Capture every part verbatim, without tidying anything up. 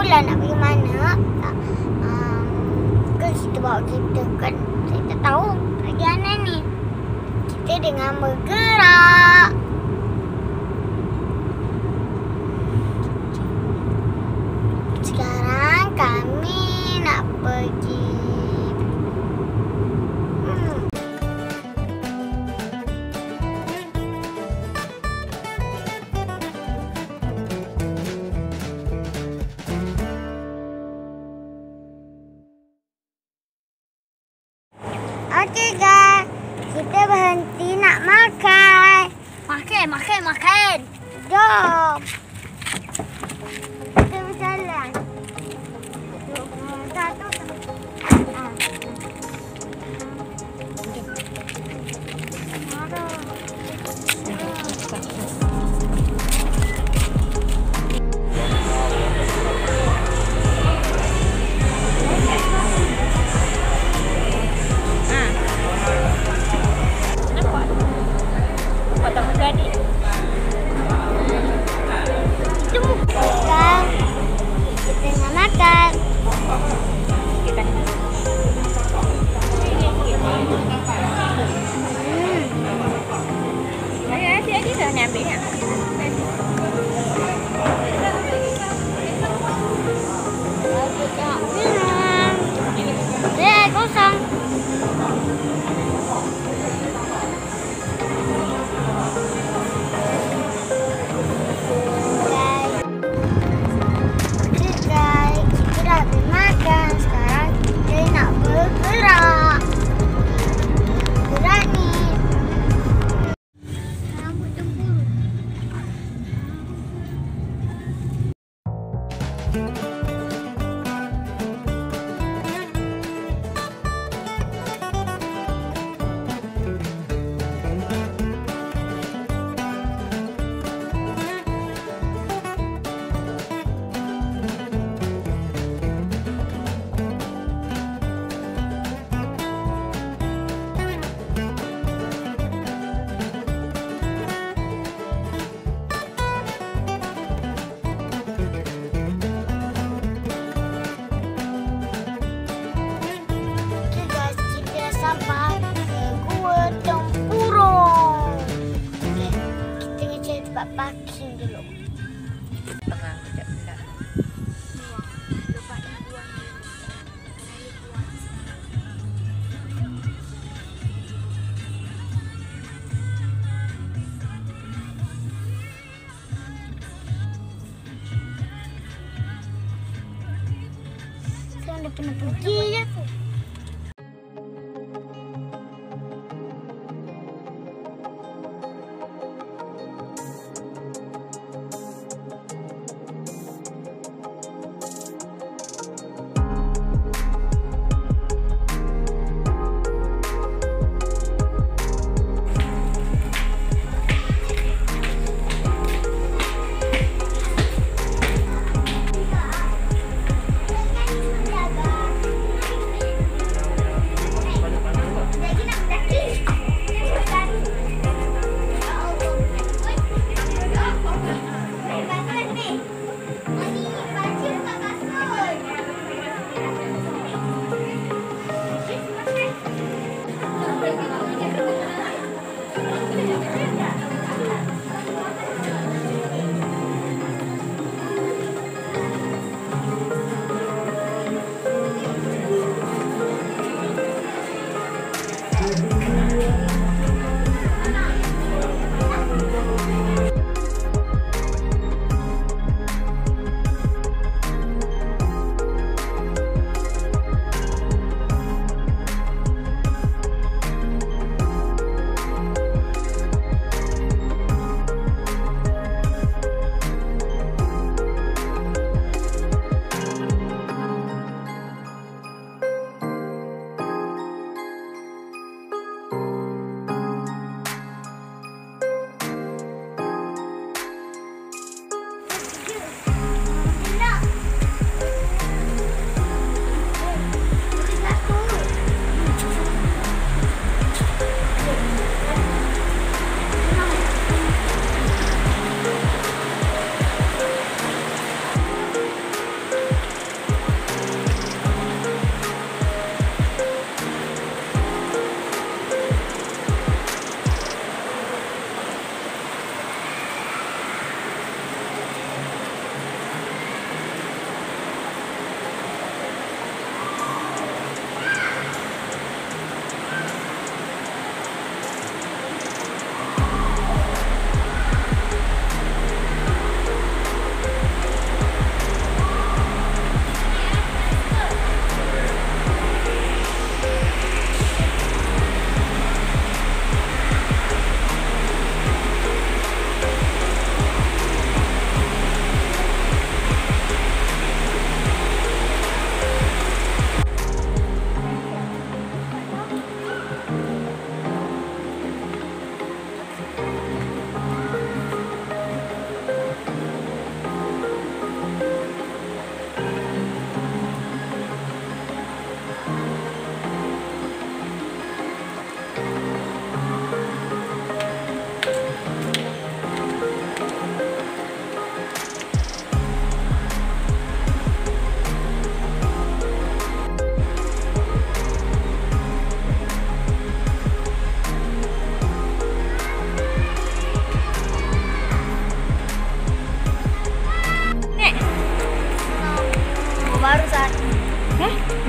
tahu lah nak pergi mana. um, Kan kita bawa kita kan, saya tak tahu pergi mana ni. Kita dengan bergerak sekarang kami nak pergi. Okey guys, kita berhenti nak makan. Makan, makan, makan. Jom. Kita berjalan. Satu, satu. Ah. Sampai ke Gua Tempurung. Okay, kita ngejar tempat parking dulu. Tengah, sekejap pula. Sekarang dia pernah pergi je tu.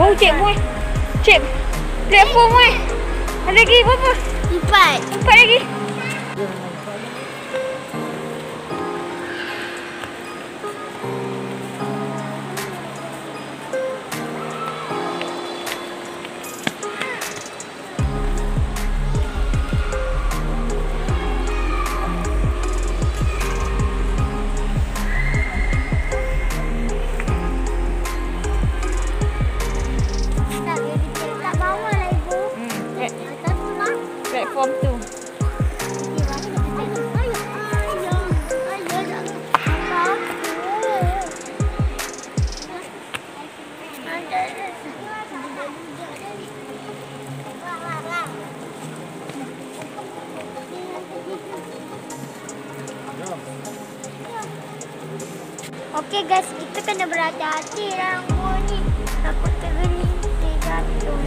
Baru cek buat. Cek platform buat. Ada lagi berapa? Empat. Empat lagi. Okey guys, kita kena berhati-hati dalam gua ni. Takut tergelincir jatuh.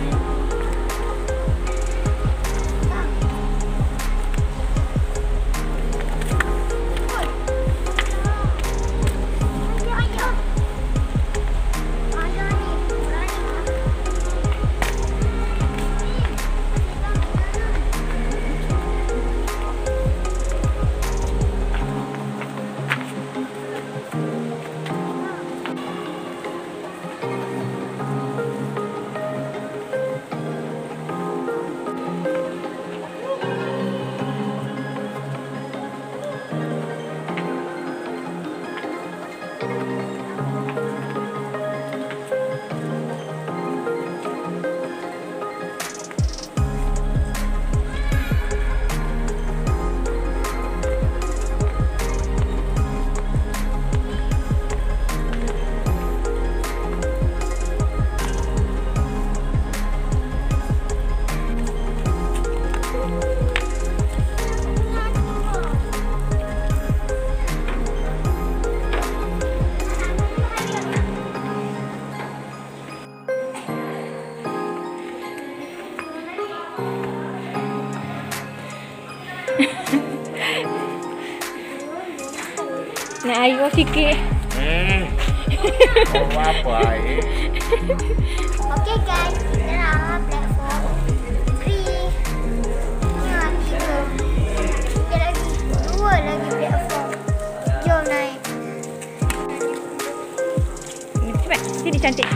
Nak air sikit. Hmm. Oh, apa air? Okey guys, kita nak platform tiga. Nah, tiga. Tiga lagi. Dua lagi platform. Jom naik. Cepat. Sini cantik.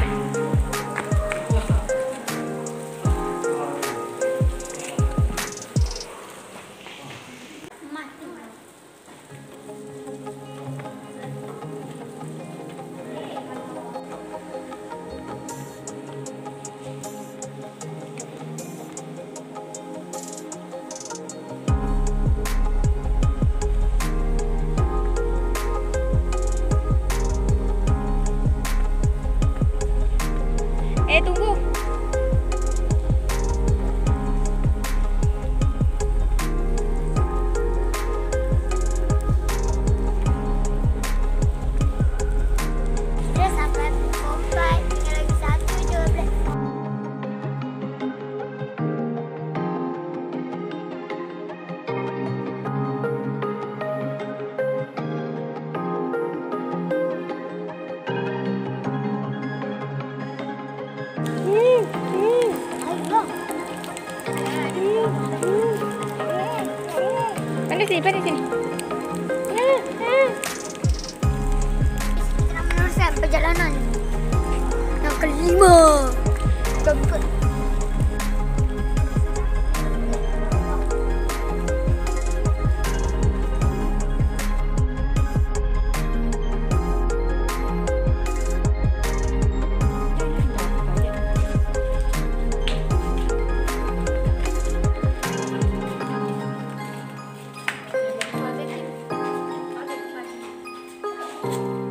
Eh, tunggu. Sudah sampai pukul empat. Tinggal lagi satu je. Pandai sini, pandai sini. Kita nak meneruskan perjalanan yang kelima. Keempat. Thank you.